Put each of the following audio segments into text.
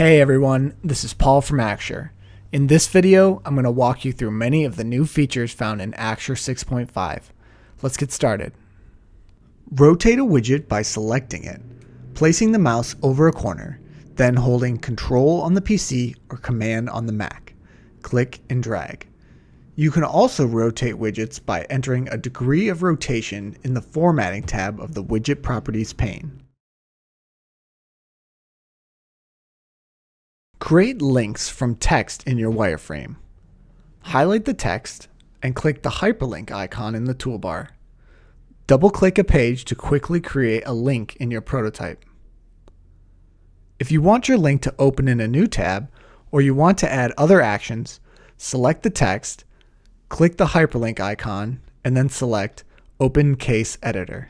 Hey everyone, this is Paul from Axure. In this video, I'm going to walk you through many of the new features found in Axure 6.5. Let's get started. Rotate a widget by selecting it, placing the mouse over a corner, then holding Ctrl on the PC or Command on the Mac. Click and drag. You can also rotate widgets by entering a degree of rotation in the Formatting tab of the Widget Properties pane. Create links from text in your wireframe. Highlight the text and click the hyperlink icon in the toolbar. Double-click a page to quickly create a link in your prototype. If you want your link to open in a new tab, or you want to add other actions, select the text, click the hyperlink icon, and then select Open Case Editor.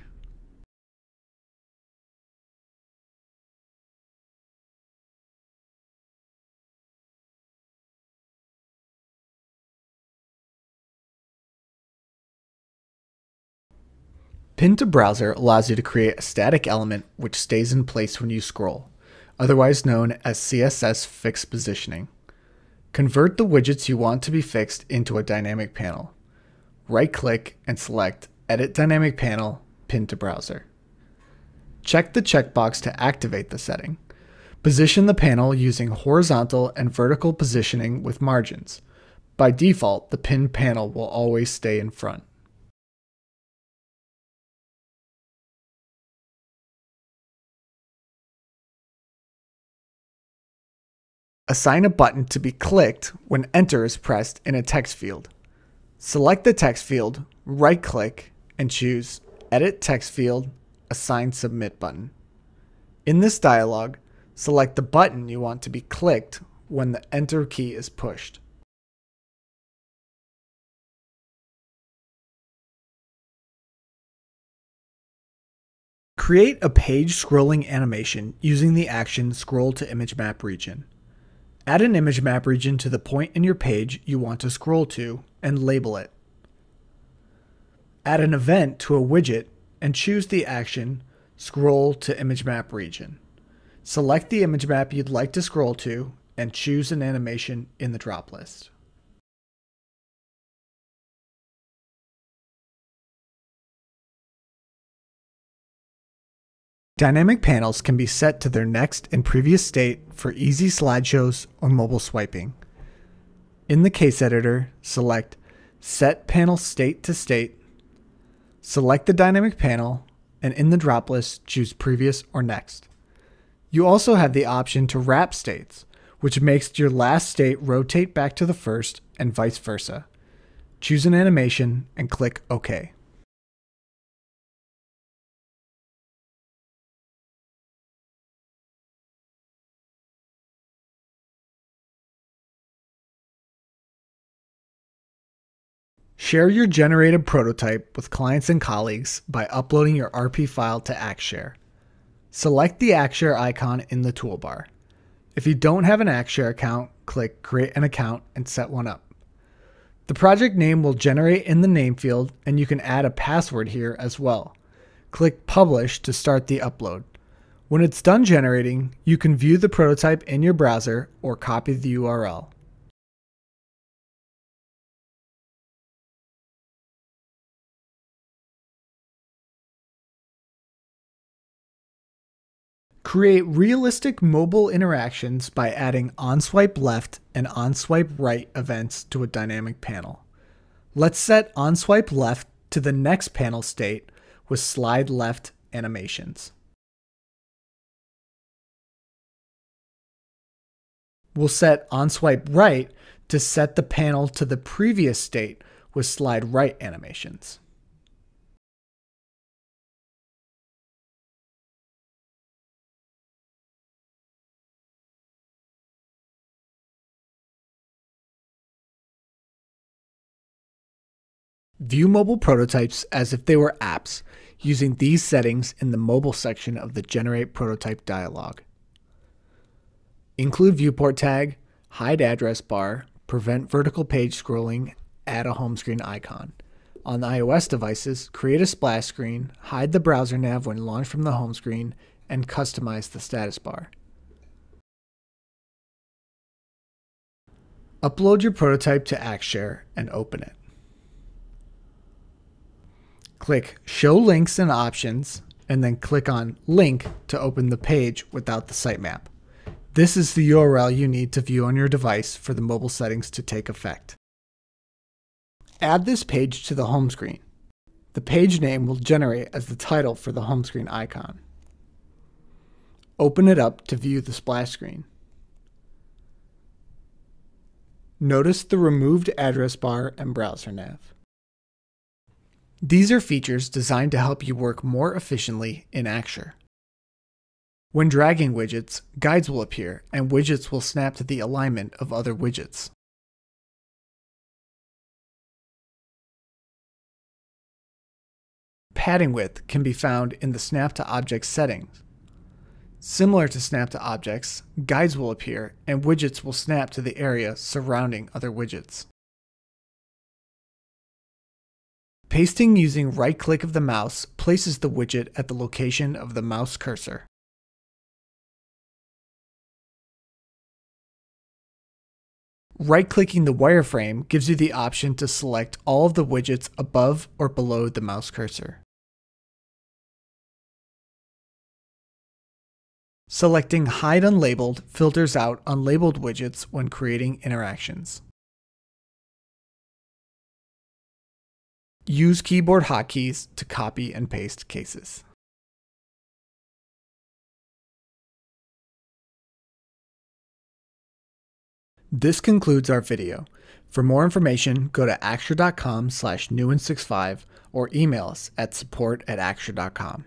Pin to Browser allows you to create a static element which stays in place when you scroll, otherwise known as CSS fixed positioning. Convert the widgets you want to be fixed into a dynamic panel. Right-click and select Edit Dynamic Panel, Pin to Browser. Check the checkbox to activate the setting. Position the panel using horizontal and vertical positioning with margins. By default, the pinned panel will always stay in front. Assign a button to be clicked when Enter is pressed in a text field. Select the text field, right-click, and choose Edit Text Field, Assign Submit Button. In this dialog, select the button you want to be clicked when the Enter key is pushed. Create a page scrolling animation using the action Scroll to Image Map Region. Add an image map region to the point in your page you want to scroll to and label it. Add an event to a widget and choose the action Scroll to Image Map Region. Select the image map you'd like to scroll to and choose an animation in the drop list. Dynamic panels can be set to their next and previous state for easy slideshows or mobile swiping. In the case editor, select Set Panel State to State, select the dynamic panel, and in the drop list, choose Previous or Next. You also have the option to wrap states, which makes your last state rotate back to the first and vice versa. Choose an animation and click OK. Share your generated prototype with clients and colleagues by uploading your RP file to AxShare. Select the AxShare icon in the toolbar. If you don't have an AxShare account, click Create an Account and set one up. The project name will generate in the name field, and you can add a password here as well. Click Publish to start the upload. When it's done generating, you can view the prototype in your browser or copy the URL. Create realistic mobile interactions by adding on-swipe left and on-swipe right events to a dynamic panel. Let's set on-swipe left to the next panel state with slide left animations. We'll set on-swipe right to set the panel to the previous state with slide right animations. View mobile prototypes as if they were apps, using these settings in the mobile section of the Generate Prototype dialog. Include viewport tag, hide address bar, prevent vertical page scrolling, add a home screen icon. On iOS devices, create a splash screen, hide the browser nav when launched from the home screen, and customize the status bar. Upload your prototype to AxShare and open it. Click Show Links and Options, and then click on Link to open the page without the sitemap. This is the URL you need to view on your device for the mobile settings to take effect. Add this page to the home screen. The page name will generate as the title for the home screen icon. Open it up to view the splash screen. Notice the removed address bar and browser nav. These are features designed to help you work more efficiently in Axure. When dragging widgets, guides will appear and widgets will snap to the alignment of other widgets. Padding width can be found in the Snap to Objects settings. Similar to Snap to Objects, guides will appear and widgets will snap to the area surrounding other widgets. Pasting using right-click of the mouse places the widget at the location of the mouse cursor. Right-clicking the wireframe gives you the option to select all of the widgets above or below the mouse cursor. Selecting Hide Unlabeled filters out unlabeled widgets when creating interactions. Use keyboard hotkeys to copy and paste cases. This concludes our video. For more information, go to axure.com/newin65 or email us at support@axure.com.